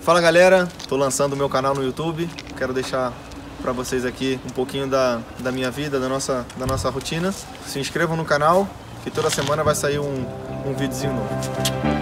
Fala galera, tô lançando o meu canal no YouTube, quero deixar para vocês aqui um pouquinho da minha vida, da nossa rotina. Se inscrevam no canal, que toda semana vai sair um videozinho novo.